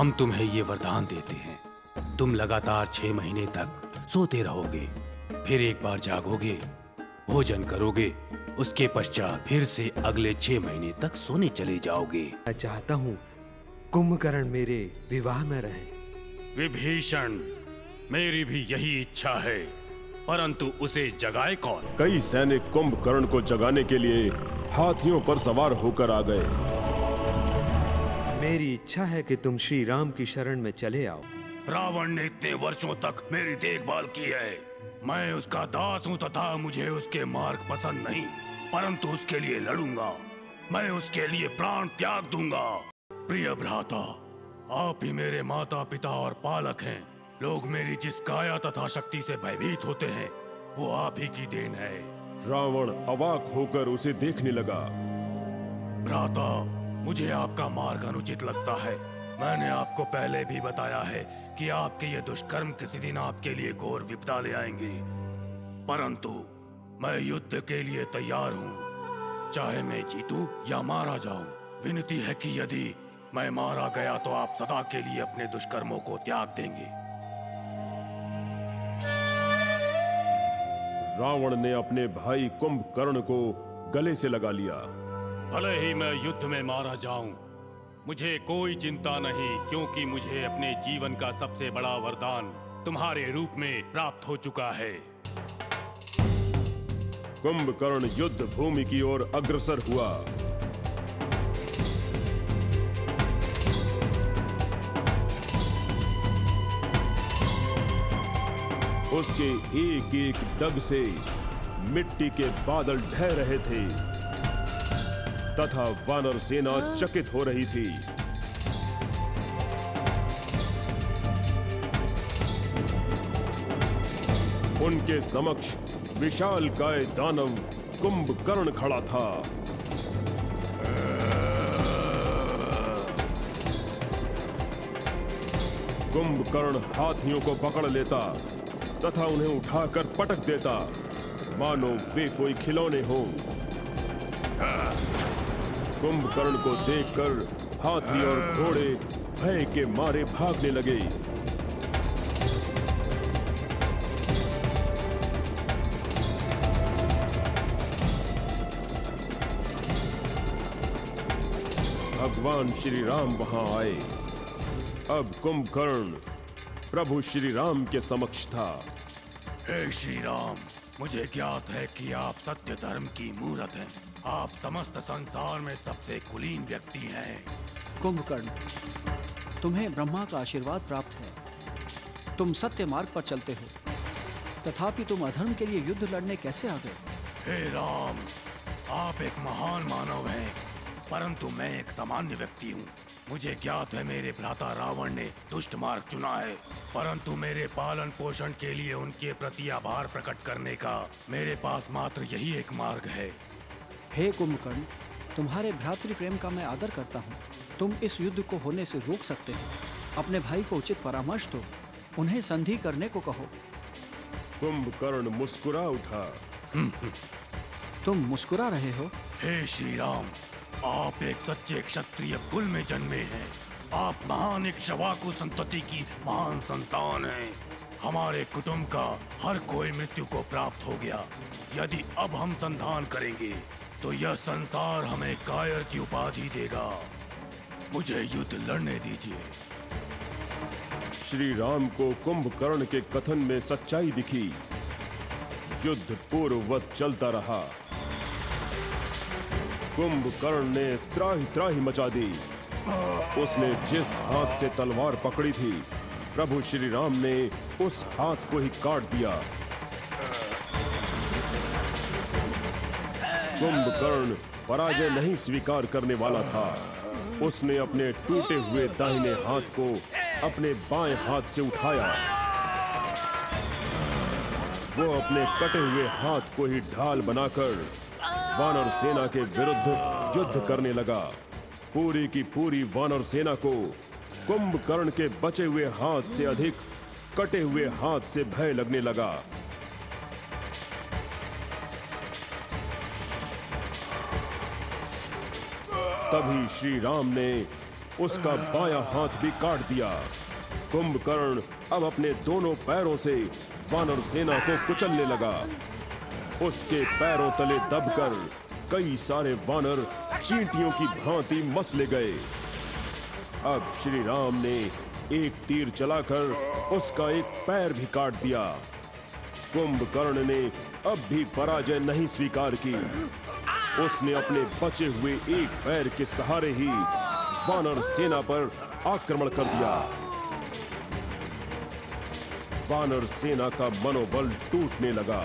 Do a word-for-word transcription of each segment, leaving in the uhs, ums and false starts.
हम तुम्हें ये वरदान देते हैं, तुम लगातार छह महीने तक सोते रहोगे, फिर एक बार जागोगे, भोजन करोगे, उसके पश्चात फिर से अगले छह महीने तक सोने चले जाओगे। मैं चाहता हूँ कुंभकर्ण मेरे विवाह में रहे। विभीषण, मेरी भी यही इच्छा है, परंतु उसे जगाए कौन? कई सैनिक कुंभकर्ण को जगाने के लिए हाथियों पर सवार होकर आ गए। मेरी इच्छा है कि तुम श्री राम की शरण में चले आओ। रावण ने इतने वर्षों तक मेरी देखभाल की है, मैं उसका दास हूँ तथा मुझे उसके मार्ग पसंद नहीं, परंतु उसके लिए लड़ूंगा, मैं उसके लिए प्राण त्याग दूंगा। प्रिय भ्राता, आप ही मेरे माता पिता और पालक हैं। लोग मेरी जिस काया तथा शक्ति से भयभीत होते हैं वो आप ही की देन है। रावण अवाक होकर उसे देखने लगा। भ्राता, मुझे आपका मार्ग अनुचित लगता है। मैंने आपको पहले भी बताया है कि आपके ये दुष्कर्म किसी दिन आपके लिए घोर विपदा ले आएंगे, परंतु मैं युद्ध के लिए तैयार हूँ, चाहे मैं जीतूं या मारा जाऊं। विनती है कि यदि मैं मारा गया तो आप सदा के लिए अपने दुष्कर्मों को त्याग देंगे। रावण ने अपने भाई कुंभकर्ण को गले से लगा लिया। भले ही मैं युद्ध में मारा जाऊं, मुझे कोई चिंता नहीं, क्योंकि मुझे अपने जीवन का सबसे बड़ा वरदान तुम्हारे रूप में प्राप्त हो चुका है। कुंभकर्ण युद्ध भूमि की ओर अग्रसर हुआ। उसके एक एक डग से मिट्टी के बादल ढह रहे थे तथा वानर सेना चकित हो रही थी। उनके समक्ष विशाल काय दानव कुंभकर्ण खड़ा था। कुंभकर्ण हाथियों को पकड़ लेता तथा उन्हें उठाकर पटक देता, मानो वे कोई खिलौने हों। कुंभकर्ण को देखकर हाथी और घोड़े भय के मारे भागने लगे। भगवान श्री राम वहां आए। अब कुंभकर्ण प्रभु श्री राम के समक्ष था। हे श्री राम, मुझे ज्ञात है कि आप सत्य धर्म की मूर्त हैं। आप समस्त संसार में सबसे कुलीन व्यक्ति हैं। कुंभकर्ण, तुम्हें ब्रह्मा का आशीर्वाद प्राप्त है। तुम सत्य मार्ग पर चलते हो, तथापि तुम अधर्म के लिए युद्ध लड़ने कैसे आ गए? हे राम, आप एक महान मानव हैं, परंतु मैं एक सामान्य व्यक्ति हूँ। मुझे ज्ञात है मेरे भ्राता रावण ने दुष्ट मार्ग चुना है, परंतु मेरे पालन पोषण के लिए उनके प्रति आभार प्रकट करने का मेरे पास मात्र यही एक मार्ग है। हे कुंभकर्ण, तुम्हारे भ्रातृ प्रेम का मैं आदर करता हूँ। तुम इस युद्ध को होने से रोक सकते हो। अपने भाई को उचित परामर्श दो, उन्हें संधि करने को कहो। कुंभकर्ण मुस्कुरा उठा। तुम मुस्कुरा रहे हो? हे श्री राम, आप एक सच्चे क्षत्रिय कुल में जन्मे हैं। आप महान इक्ष्वाकु संतति की महान संतान हैं। हमारे कुटुंब का हर कोई मृत्यु को प्राप्त हो गया। यदि अब हम संधान करेंगे तो यह संसार हमें कायर की उपाधि देगा। मुझे युद्ध लड़ने दीजिए। श्री राम को कुंभकर्ण के कथन में सच्चाई दिखी। युद्ध पूर्ववत चलता रहा। कुंभकर्ण ने त्राही त्राही मचा दी। उसने जिस हाथ से तलवार पकड़ी थी, प्रभु श्री राम ने उस हाथ को ही काट दिया। कुंभकर्ण पराजय नहीं स्वीकार करने वाला था। उसने अपने टूटे हुए दाहिने हाथ को अपने बाएं हाथ से उठाया। वो अपने कटे हुए हाथ को ही ढाल बनाकर वानर सेना के विरुद्ध युद्ध करने लगा। पूरी की पूरी वानर सेना को कुंभकर्ण के बचे हुए हाथ से अधिक कटे हुए हाथ से भय लगने लगा। तभी श्री राम ने उसका बायां हाथ भी काट दिया। कुंभकर्ण अब अपने दोनों पैरों से वानर सेना को कुचलने लगा। उसके पैरों तले दबकर कई सारे वानर चींटियों की भांति मसले गए। अब श्री राम ने एक तीर चलाकर उसका एक पैर भी काट दिया। कुंभकर्ण ने अब भी पराजय नहीं स्वीकार की। उसने अपने बचे हुए एक पैर के सहारे ही वानर सेना पर आक्रमण कर दिया। वानर सेना का मनोबल टूटने लगा।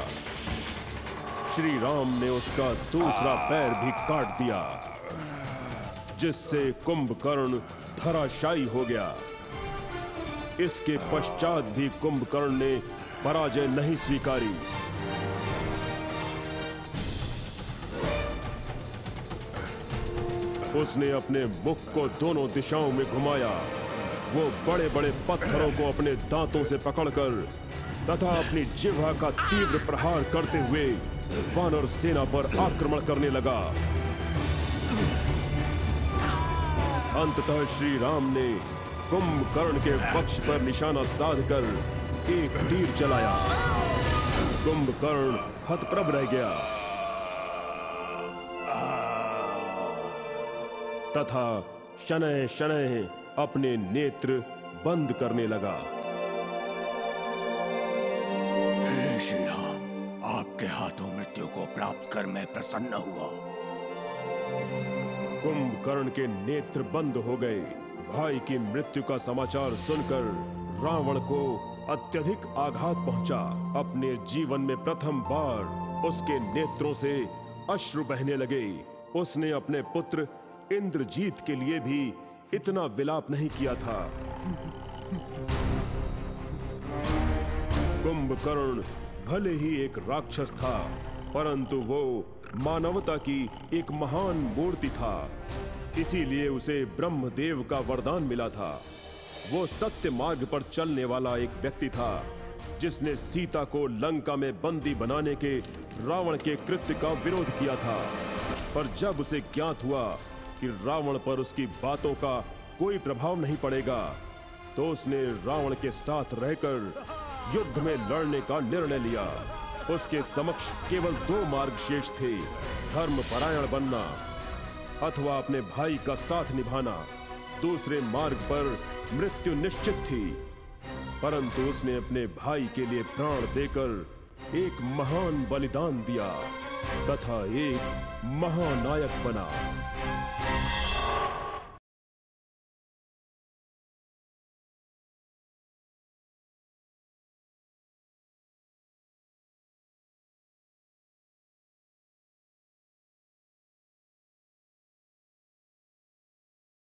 श्री राम ने उसका दूसरा पैर भी काट दिया, जिससे कुंभकर्ण धराशायी हो गया। इसके पश्चात भी कुंभकर्ण ने पराजय नहीं स्वीकारी। उसने अपने मुख को दोनों दिशाओं में घुमाया। वो बड़े बड़े पत्थरों को अपने दांतों से पकड़कर तथा अपनी जिह्वा का तीव्र प्रहार करते हुए वानर सेना पर आक्रमण करने लगा। अंततः श्री राम ने कुंभकर्ण के पक्ष पर निशाना साधकर एक तीर चलाया। कुंभकर्ण हतप्रभ रह गया तथा शनय शनय अपने नेत्र बंद करने लगा। हे श्री राम, आपके हाथों मृत्यु को प्राप्त कर मैं प्रसन्न हुआ। कुंभकर्ण के नेत्र बंद हो गए। भाई की मृत्यु का समाचार सुनकर रावण को अत्यधिक आघात पहुंचा। अपने जीवन में प्रथम बार उसके नेत्रों से अश्रु बहने लगे। उसने अपने पुत्र इंद्रजीत के लिए भी इतना विलाप नहीं किया था। कुंभकर्ण भले ही एक राक्षस था, परंतु वो मानवता की एक महान मूर्ति था। इसीलिए उसे ब्रह्मदेव का वरदान मिला था। वो सत्य मार्ग पर चलने वाला एक व्यक्ति था, जिसने सीता को लंका में बंदी बनाने के रावण के कृत्य का विरोध किया था। पर जब उसे ज्ञात हुआ कि रावण पर उसकी बातों का कोई प्रभाव नहीं पड़ेगा, तो उसने रावण के साथ रहकर युद्ध में लड़ने का निर्णय लिया। उसके समक्ष केवल दो मार्ग शेष थे, धर्मपरायण बनना अथवा अपने भाई का साथ निभाना। दूसरे मार्ग पर मृत्यु निश्चित थी, परंतु उसने अपने भाई के लिए प्राण देकर एक महान बलिदान दिया तथा एक महानायक बना।